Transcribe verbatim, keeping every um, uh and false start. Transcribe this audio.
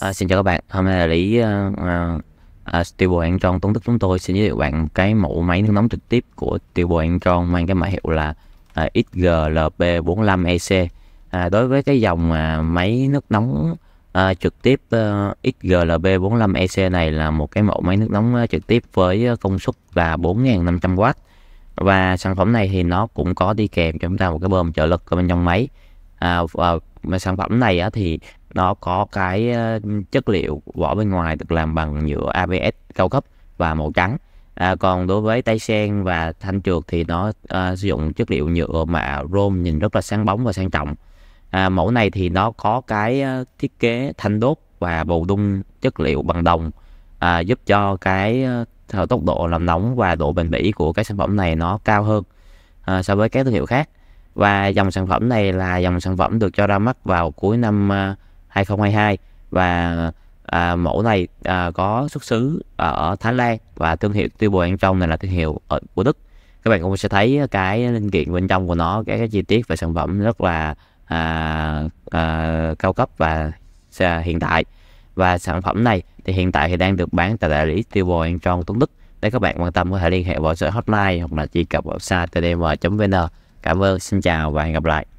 À, xin chào các bạn, hôm nay là Lý uh, uh, Stiebel Eltron Tuấn Đức chúng tôi xin giới thiệu bạn một cái mẫu máy nước nóng trực tiếp của Stiebel Eltron mang cái mã hiệu là uh, ích giê lờ pê bốn mươi lăm e xê. À, đối với cái dòng uh, máy nước nóng uh, trực tiếp uh, ích giê lờ pê bốn mươi lăm e xê này là một cái mẫu máy nước nóng uh, trực tiếp với công suất là bốn nghìn năm trăm oát, và sản phẩm này thì nó cũng có đi kèm cho chúng ta một cái bơm trợ lực ở bên trong máy. À, và sản phẩm này á, thì nó có cái chất liệu vỏ bên ngoài được làm bằng nhựa a bê ét cao cấp và màu trắng. À, còn đối với tay sen và thanh trượt thì nó à, sử dụng chất liệu nhựa mà chrome nhìn rất là sáng bóng và sang trọng. À, mẫu này thì nó có cái thiết kế thanh đốt và bầu đun chất liệu bằng đồng, à, giúp cho cái tốc độ làm nóng và độ bền bỉ của cái sản phẩm này nó cao hơn à, so với các thương hiệu khác. Và dòng sản phẩm này là dòng sản phẩm được cho ra mắt vào cuối năm hai không hai hai, và à, mẫu này à, có xuất xứ ở Thái Lan, và thương hiệu Stiebel Eltron này là thương hiệu ở, của Đức. Các bạn cũng sẽ thấy cái linh kiện bên trong của nó, cái, cái chi tiết về sản phẩm rất là à, à, cao cấp và hiện tại. Và sản phẩm này thì hiện tại thì đang được bán tại đại lý Stiebel Eltron Tuấn Đức. Để các bạn quan tâm có thể liên hệ vào số hotline hoặc là truy cập website tdm chấm vn. Cảm ơn, xin chào và hẹn gặp lại.